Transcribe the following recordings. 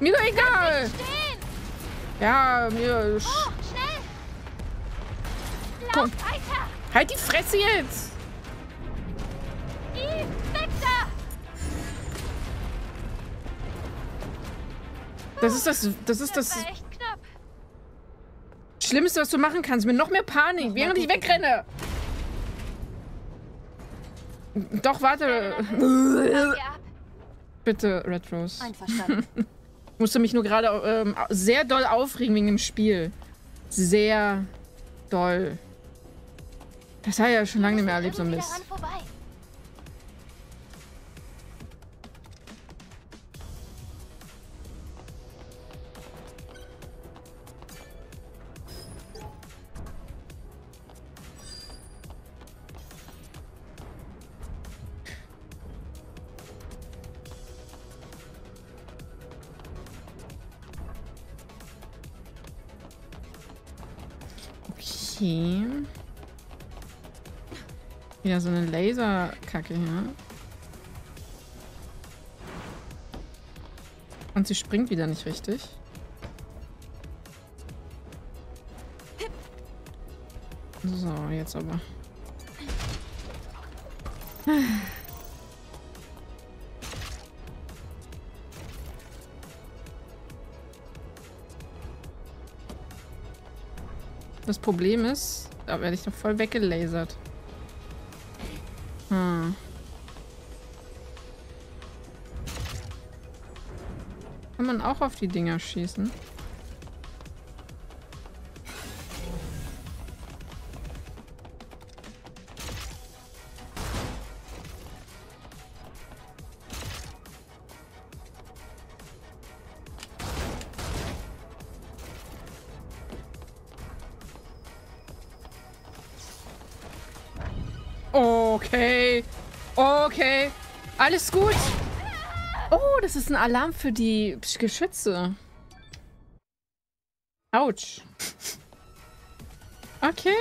Mir doch egal. Ja, mir... Oh, schnell. Komm. Lauf weiter. Halt die Fresse jetzt. Das ist das Schlimmste, was du machen kannst. Mit noch mehr Panik, während ich wegrenne. Doch, warte. Bitte, Red Rose. Einverstanden. Ich musste mich nur gerade sehr doll aufregen wegen dem Spiel. Sehr doll. Das habe ich ja schon lange nicht mehr erlebt, so ein Mist. Okay. Wieder so eine Laserkacke hier. Und sie springt wieder nicht richtig. So, jetzt aber. Das Problem ist, da werde ich doch voll weggelasert. Hm. Kann man auch auf die Dinger schießen? Okay. Okay. Alles gut. Oh, das ist ein Alarm für die Geschütze. Autsch. Okay.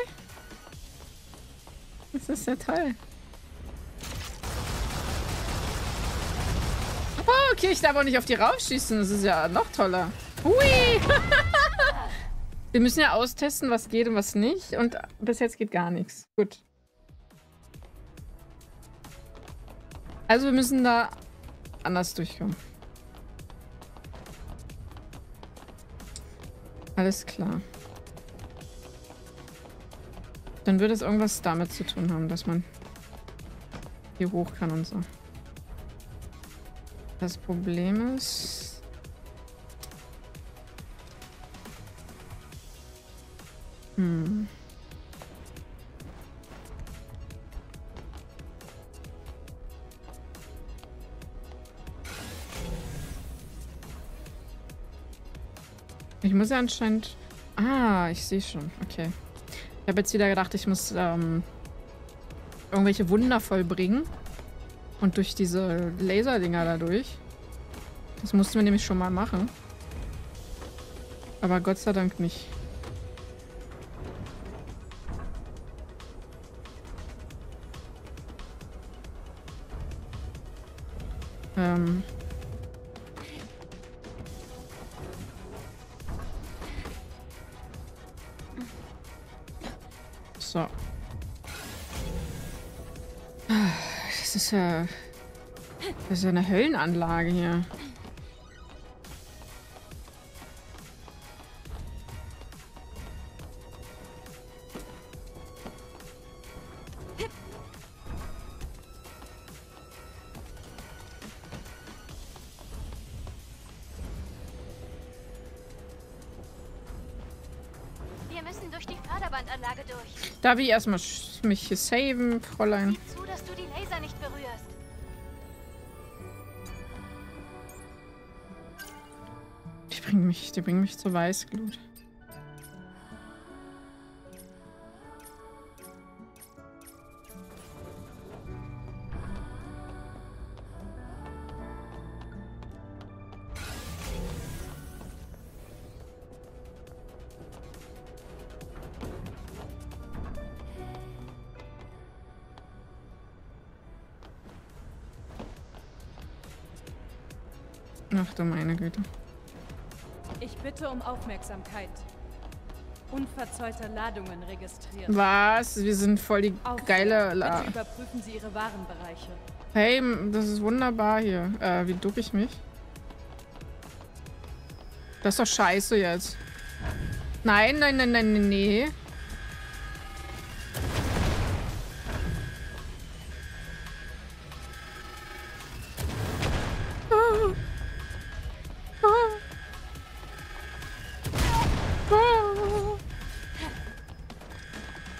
Das ist ja toll. Oh, okay, ich darf auch nicht auf die raufschießen. Das ist ja noch toller. Hui! Wir müssen ja austesten, was geht und was nicht. Und bis jetzt geht gar nichts. Gut. Also wir müssen da anders durchkommen. Alles klar. Dann wird es irgendwas damit zu tun haben, dass man hier hoch kann und so. Das Problem ist... Hm... Ich muss ja anscheinend... Ah, ich sehe schon. Okay. Ich habe jetzt wieder gedacht, ich muss irgendwelche Wunder vollbringen. Und durch diese Laserdinger dadurch. Das mussten wir nämlich schon mal machen. Aber Gott sei Dank nicht. So. Das ist ja eine Höllenanlage hier. Darf ich erstmal mich hier saven, Fräulein? Sieh zu, dass du die Laser nicht berührst. Die bringen mich zur Weißglut. Ach du meine Güte. Ich bitte um Aufmerksamkeit. Unverzollte Ladungen registriert. Was? Wir sind voll die geile Ladung. Bitte überprüfen Sie Ihre Warenbereiche. Hey, das ist wunderbar hier. Wie ducke ich mich? Das ist doch scheiße jetzt. Nein, nein, nein, nein, nein, nee.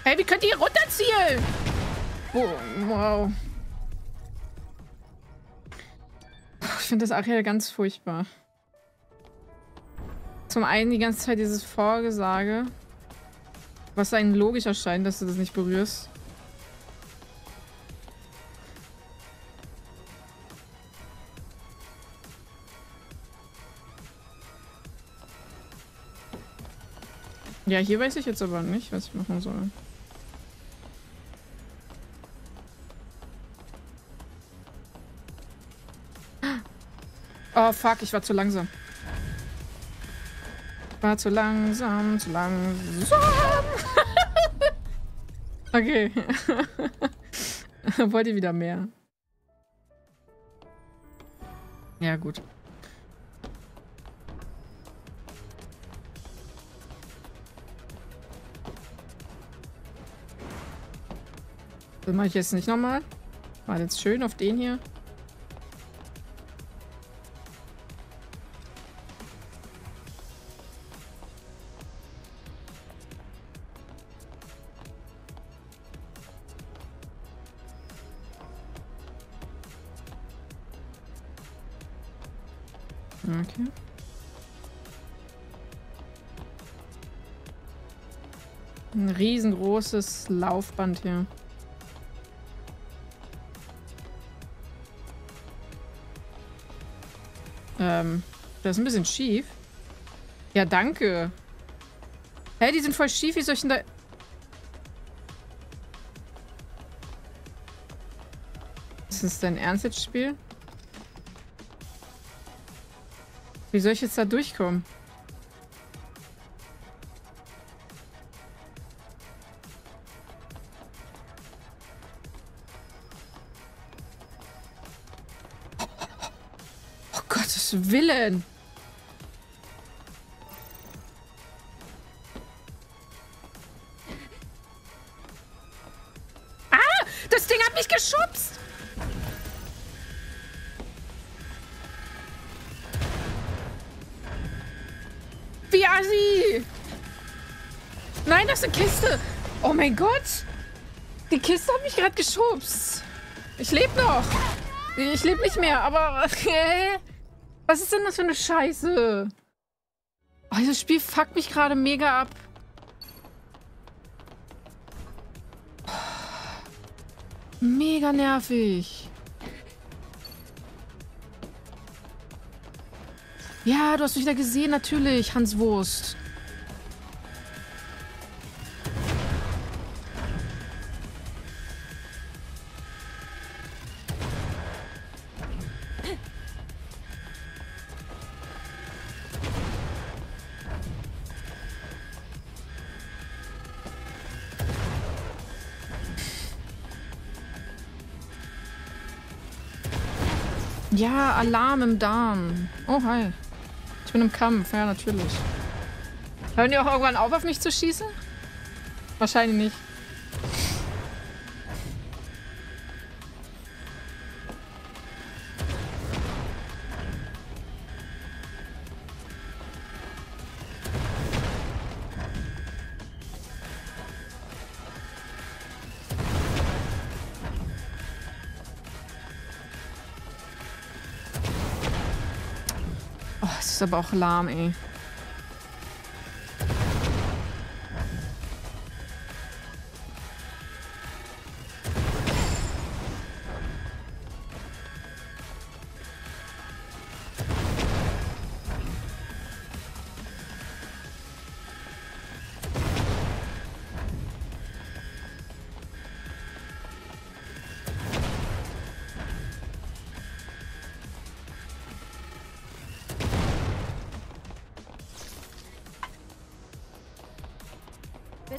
Hey, wie könnt ihr hier runterziehen? Oh, wow. Ich finde das auch hier ganz furchtbar. Zum einen die ganze Zeit dieses Vorgesage, was einem logisch erscheint, dass du das nicht berührst. Ja, hier weiß ich jetzt aber nicht, was ich machen soll. Oh fuck, ich war zu langsam. War zu langsam, zu langsam. Okay. Wollt ihr wieder mehr? Ja, gut. Das mache ich jetzt nicht nochmal. War jetzt schön auf den hier. Okay. Ein riesengroßes Laufband hier. Das ist ein bisschen schief. Ja, danke. Hä, die sind voll schief. Wie soll ich denn da... Ist das dein Ernst jetzt, Spiel? Wie soll ich jetzt da durchkommen? Oh Gottes Willen! Ah! Das Ding hat mich geschubst! Nein, das ist eine Kiste. Oh mein Gott. Die Kiste hat mich gerade geschubst. Ich lebe noch. Ich lebe nicht mehr, aber... Okay. Was ist denn das für eine Scheiße? Oh, dieses Spiel fuckt mich gerade mega ab. Mega nervig. Ja, du hast mich wieder gesehen, natürlich, Hans Wurst. Ja, Alarm im Darm. Oh, hi. Ich bin im Kampf, ja, natürlich. Hören die auch irgendwann auf mich zu schießen? Wahrscheinlich nicht. Ist aber auch lahm, ey.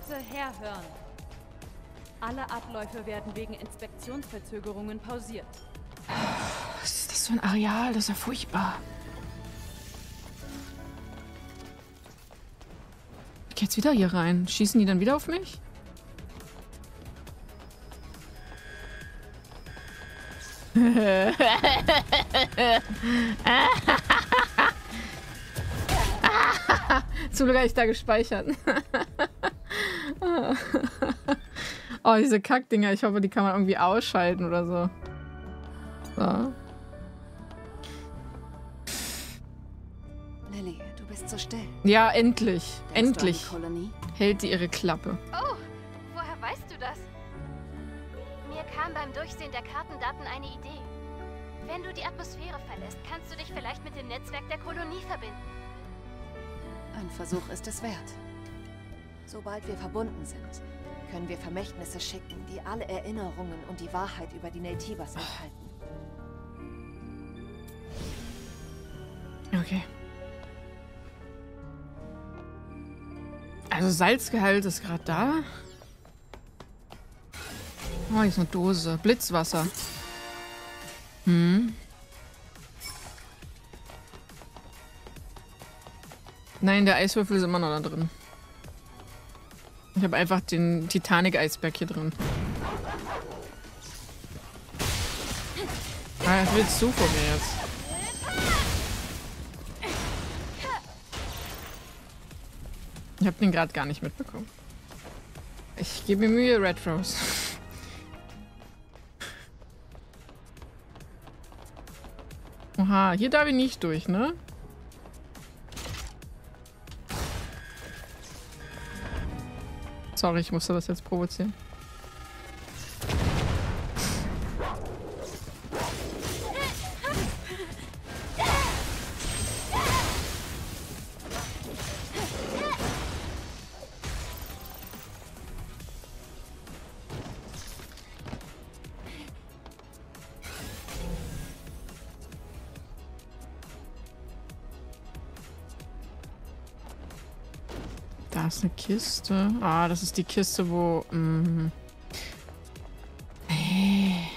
Bitte herhören. Alle Abläufe werden wegen Inspektionsverzögerungen pausiert. Was ist das für ein Areal? Das ist ja furchtbar. Ich geh jetzt wieder hier rein. Schießen die dann wieder auf mich? Zum Glück habe ich da gespeichert. Oh, diese Kackdinger. Ich hoffe, die kann man irgendwie ausschalten oder so. So. Lily, du bist so still. Ja, endlich. Endlich hält die ihre Klappe. Oh, woher weißt du das? Mir kam beim Durchsehen der Kartendaten eine Idee. Wenn du die Atmosphäre verlässt, kannst du dich vielleicht mit dem Netzwerk der Kolonie verbinden. Ein Versuch ist es wert. Sobald wir verbunden sind, können wir Vermächtnisse schicken, die alle Erinnerungen und die Wahrheit über die Naytibas enthalten. Okay. Also Salzgehalt ist gerade da. Oh, hier ist eine Dose. Blitzwasser. Hm. Nein, der Eiswürfel ist immer noch da drin. Ich habe einfach den Titanic-Eisberg hier drin. Ah, das willst du von mir jetzt. Ich habe den gerade gar nicht mitbekommen. Ich gebe mir Mühe, Red Rose. Oha, hier darf ich nicht durch, ne? Sorry, ich musste das jetzt provozieren. Da ist eine Kiste. Ah, das ist die Kiste, wo... Hey.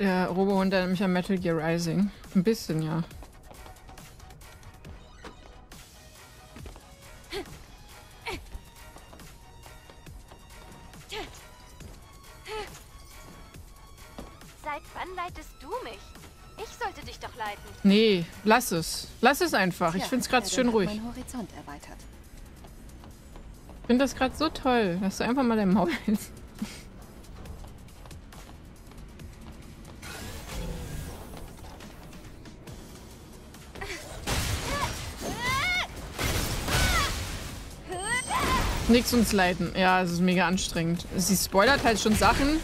Der Robohund erinnert mich an Metal Gear Rising. Ein bisschen, ja. Seit wann leitest du mich? Ich sollte dich doch leiten. Nee, lass es. Lass es einfach. Ich find's gerade schön ruhig. Ich finde das gerade so toll, dass du einfach mal dein Maul hältst. Nichts uns leiten. Ja, es ist mega anstrengend. Sie spoilert halt schon Sachen,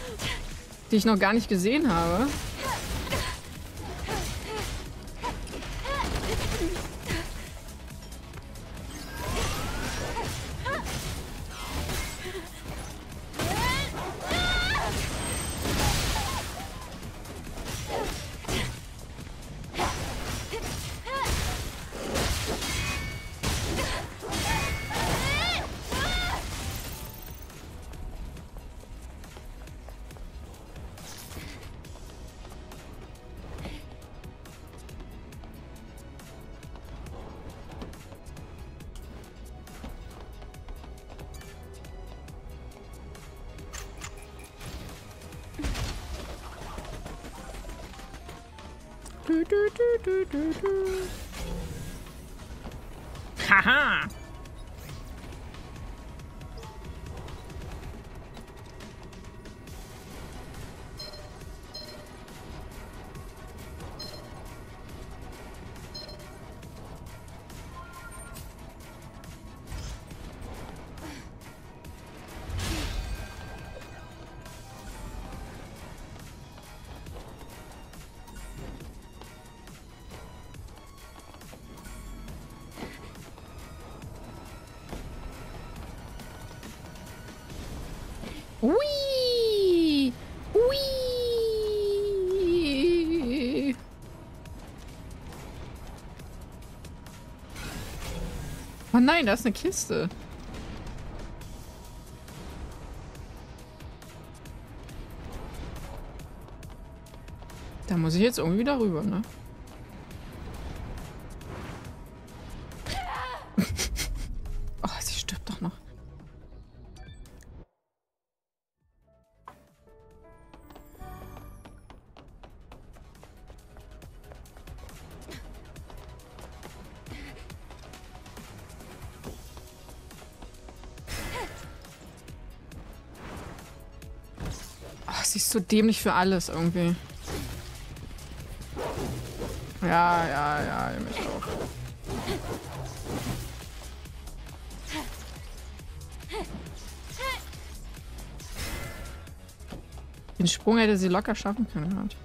die ich noch gar nicht gesehen habe. Haha! Oh nein, da ist eine Kiste. Da muss ich jetzt irgendwie wieder rüber, ne? Oh, sie stirbt doch noch. Oh, sie ist so dämlich für alles irgendwie. Ja, ihr mich auch. Den Sprung hätte sie locker schaffen können halt.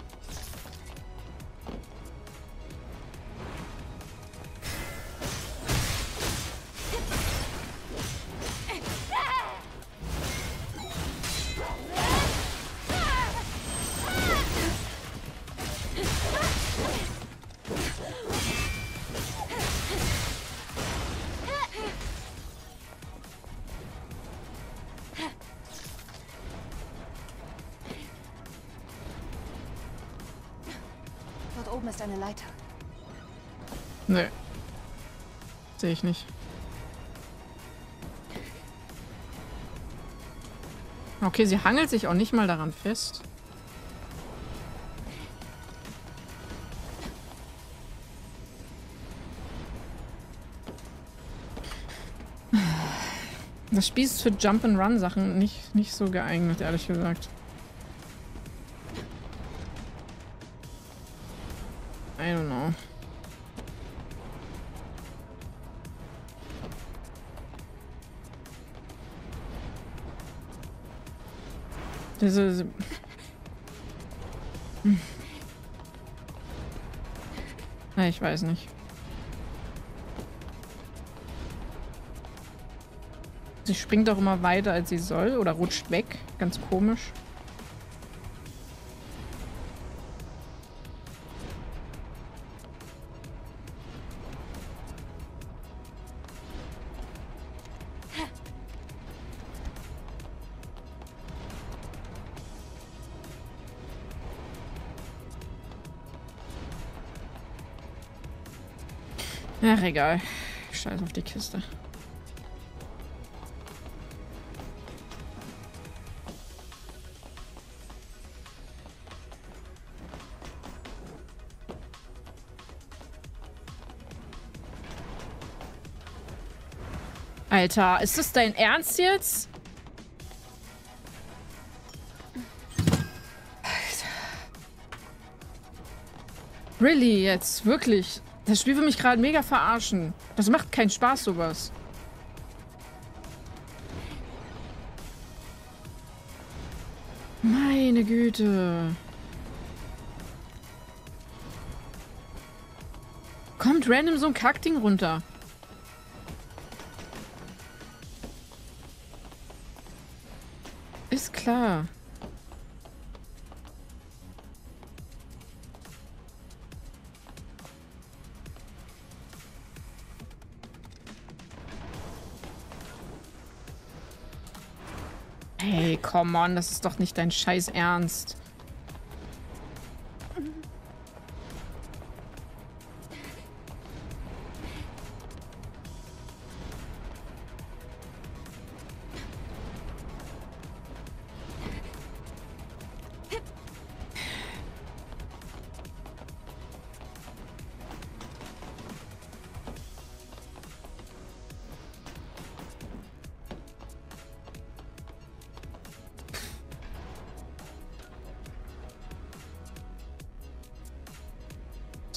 Sehe ich nicht. Okay, sie hangelt sich auch nicht mal daran fest. Das Spiel ist für Jump-and-Run-Sachen nicht so geeignet, ehrlich gesagt. I don't know. Na, ich weiß nicht. Sie springt doch immer weiter, als sie soll, oder rutscht weg. Ganz komisch. Ach, egal. Scheiß auf die Kiste. Alter, ist das dein Ernst jetzt? Alter. Really, jetzt? Wirklich? Das Spiel will mich gerade mega verarschen. Das macht keinen Spaß, sowas. Meine Güte. Kommt random so ein Kackding runter. Ist klar. Hey, come on, das ist doch nicht dein Scheiß Ernst.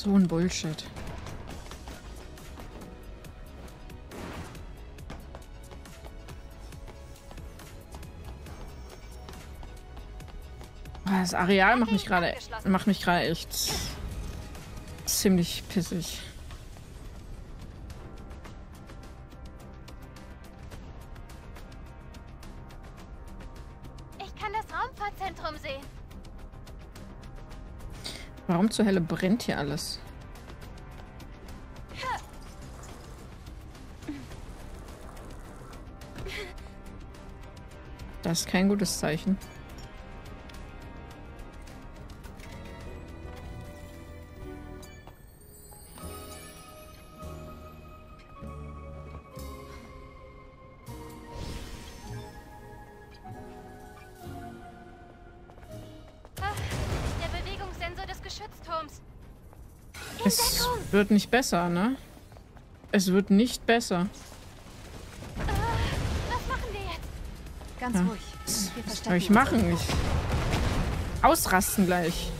So ein Bullshit. Das Areal macht mich gerade echt ziemlich pissig. Ich kann das Raumfahrtzentrum sehen. Warum zur Hölle brennt hier alles? Das ist kein gutes Zeichen. Es wird nicht besser, ne? Es wird nicht besser. Was machen wir jetzt? Ganz ruhig. Was soll ich machen? Ich ausrasten gleich.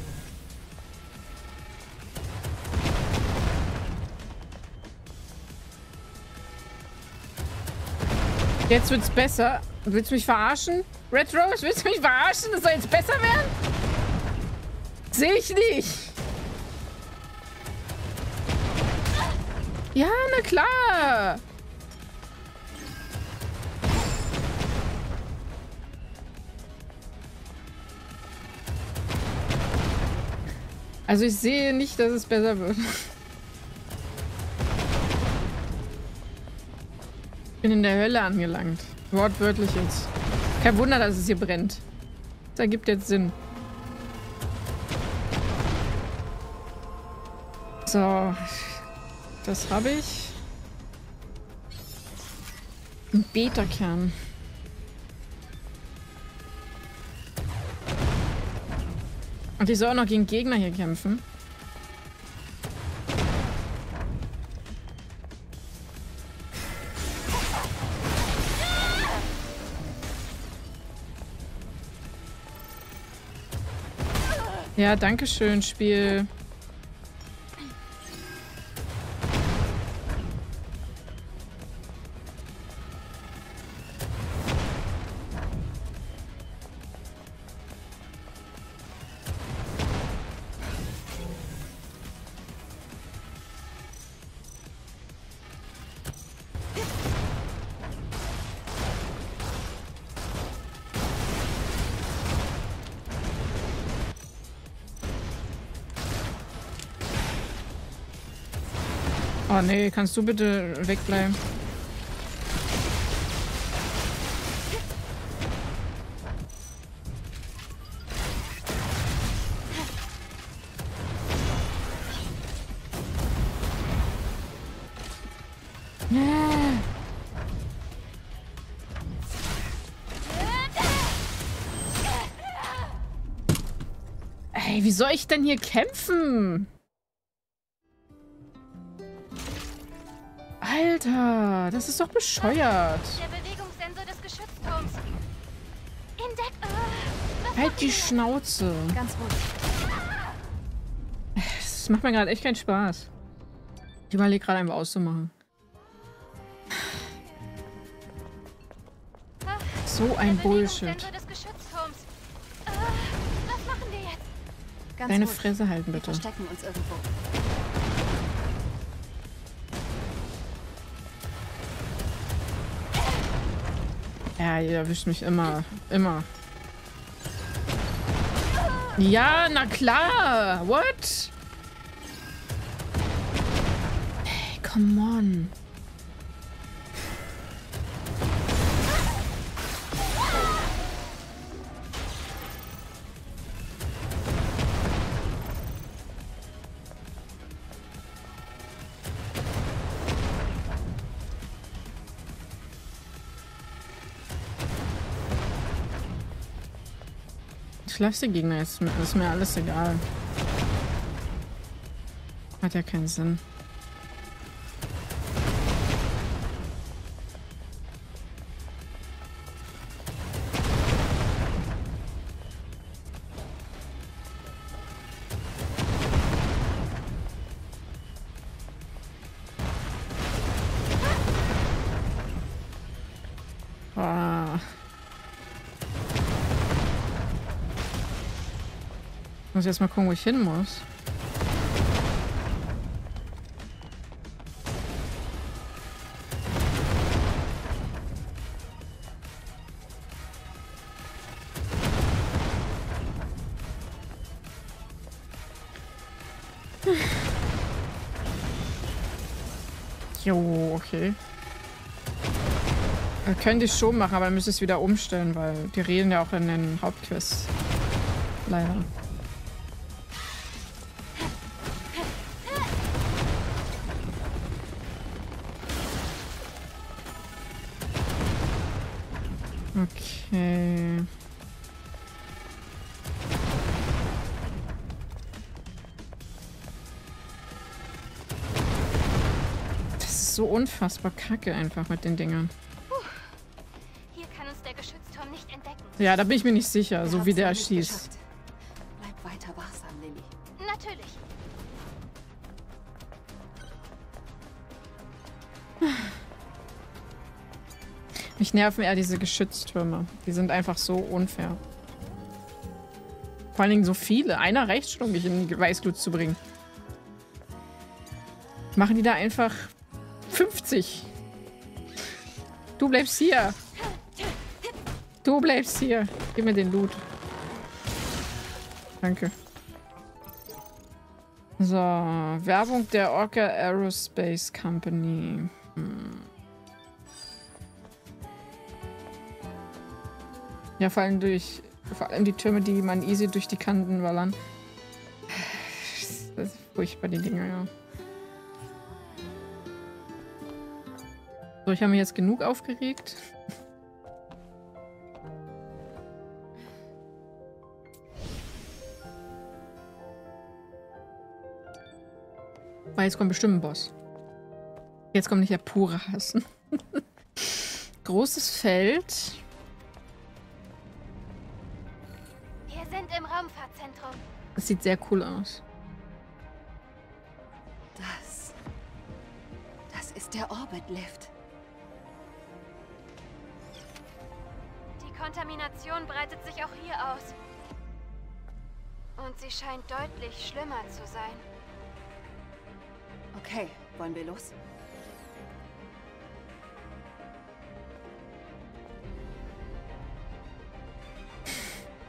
Jetzt wird's besser. Willst du mich verarschen? Red Rose, willst du mich verarschen? Das soll jetzt besser werden? Sehe ich nicht. Ja, na klar. Also ich sehe nicht, dass es besser wird. Ich bin in der Hölle angelangt. Wortwörtlich jetzt. Kein Wunder, dass es hier brennt. Das ergibt jetzt Sinn. So. Das habe ich. Ein Beta-Kern. Und ich soll auch noch gegen Gegner hier kämpfen. Ja, danke schön, Spiel. Oh nee, kannst du bitte wegbleiben? Ey, wie soll ich denn hier kämpfen? Alter, das ist doch bescheuert. Der Bewegungssensor des Geschützturms. Halt die Schnauze. Ganz ruhig. Das macht mir gerade echt keinen Spaß. Ich überlege gerade einfach auszumachen. So ein Bullshit. Deine Fresse halten, bitte. Wir verstecken uns irgendwo. Ja, ihr erwischt mich immer. Immer. Ja, na klar. What? Hey, come on. Ich lasse die Gegner jetzt mit, ist mir alles egal. Hat ja keinen Sinn. Ich muss jetzt mal gucken, wo ich hin muss. Jo, okay. Könnte ich schon machen, aber dann müsste ich es wieder umstellen, weil die reden ja auch in den Hauptquests. Leider. Okay. Das ist so unfassbar kacke einfach mit den Dingern. Hier kann uns der Geschützturm nicht entdecken. Ja, da bin ich mir nicht sicher, so wie der schießt. Bleib weiter wachsam, Lilly. Natürlich. Mich nerven eher diese Geschütztürme. Die sind einfach so unfair. Vor allen Dingen so viele. Einer reicht schon, um mich in Weißglut zu bringen. Machen die da einfach 50. Du bleibst hier. Du bleibst hier. Gib mir den Loot. Danke. So, Werbung der Orca Aerospace Company. Ja, vor allem die Türme, die man easy durch die Kanten wallern. Das ist furchtbar, die Dinger, ja. So, ich habe mich jetzt genug aufgeregt. Weil jetzt kommt bestimmt ein Boss. Jetzt kommt nicht der pure Hass. Großes Feld. Im Raumfahrtzentrum. Das sieht sehr cool aus. Das ist der Orbit-Lift. Die Kontamination breitet sich auch hier aus. Und sie scheint deutlich schlimmer zu sein. Okay, wollen wir los?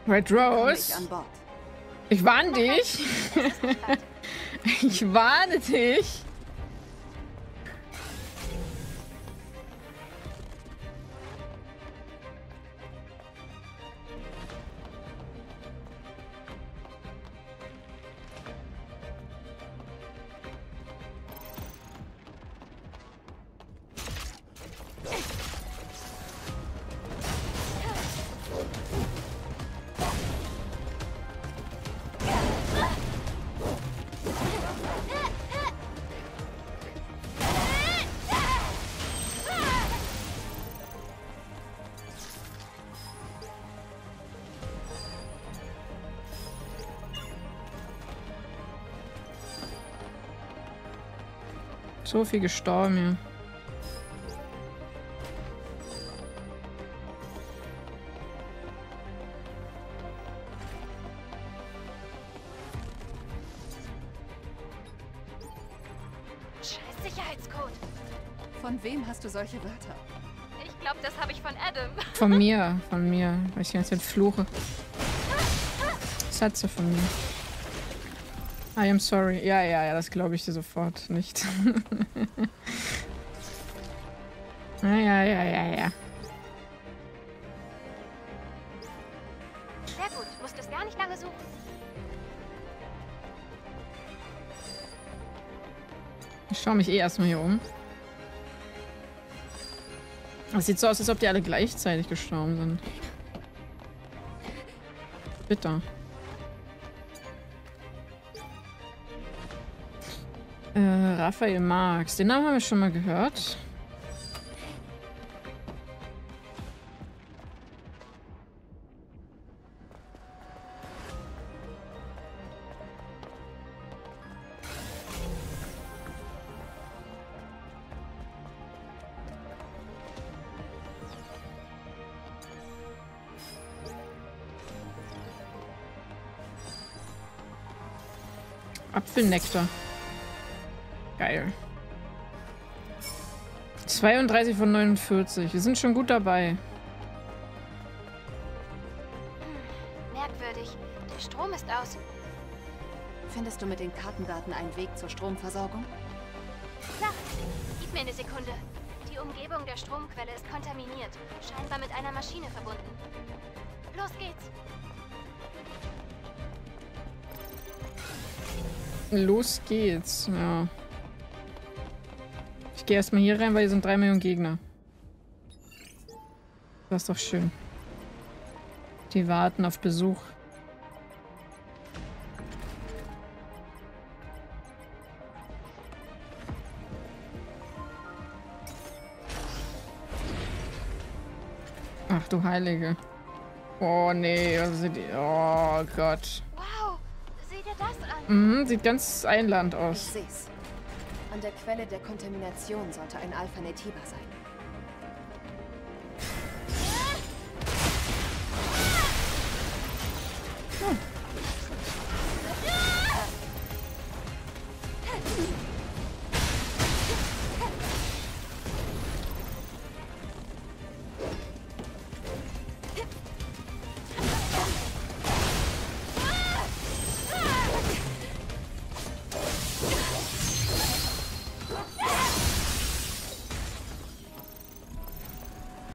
Red Rose, ich warne dich. Ich warne dich. So viel gestorben hier. Scheiß Sicherheitscode. Von wem hast du solche Wörter? Ich glaube, das habe ich von Adam. Von mir, weil ich die ganze Zeit fluche. Sätze von mir. I am sorry. Ja, das glaube ich dir sofort nicht. Ja. Sehr gut, musst du es gar nicht lange suchen. Ich schaue mich eh erstmal hier um. Es sieht so aus, als ob die alle gleichzeitig gestorben sind. Bitter. Raphael Marx. Den Namen haben wir schon mal gehört. Apfelnektar. 32 von 49. Wir sind schon gut dabei. Merkwürdig. Der Strom ist aus. Findest du mit den Kartendaten einen Weg zur Stromversorgung? Klar. Gib mir eine Sekunde. Die Die Umgebung der Stromquelle ist kontaminiert, scheinbar mit einer Maschine verbunden. Los geht's! Los geht's, ja. Ich gehe erstmal hier rein, weil hier sind 3 Millionen Gegner. Das ist doch schön. Die warten auf Besuch. Ach du Heilige. Oh nee, oh Gott. Wow, seht ihr das an? Mhm, sieht ganz einladend aus. Ich seh's. An der Quelle der Kontamination sollte ein Alpha-Netiba sein.